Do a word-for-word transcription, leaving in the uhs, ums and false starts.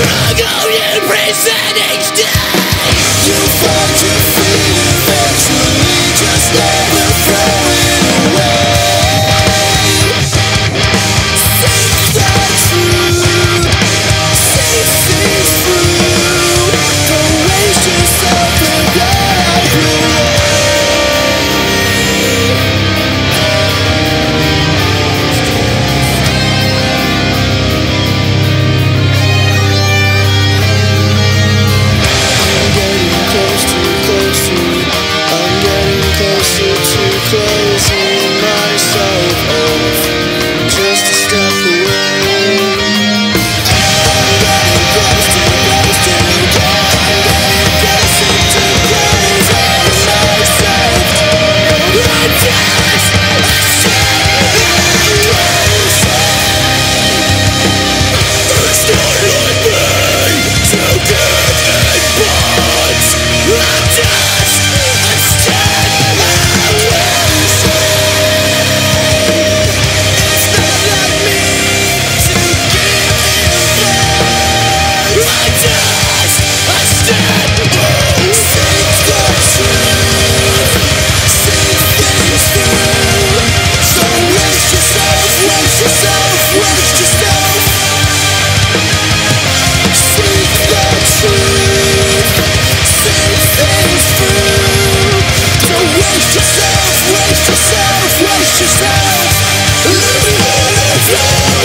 Mongolian priest at each day. Too far to feed eventually, just never throw it away. Seek the truth, seek things through. Don't waste yourself in that blue. Waste yourself, waste yourself. Live it, live it.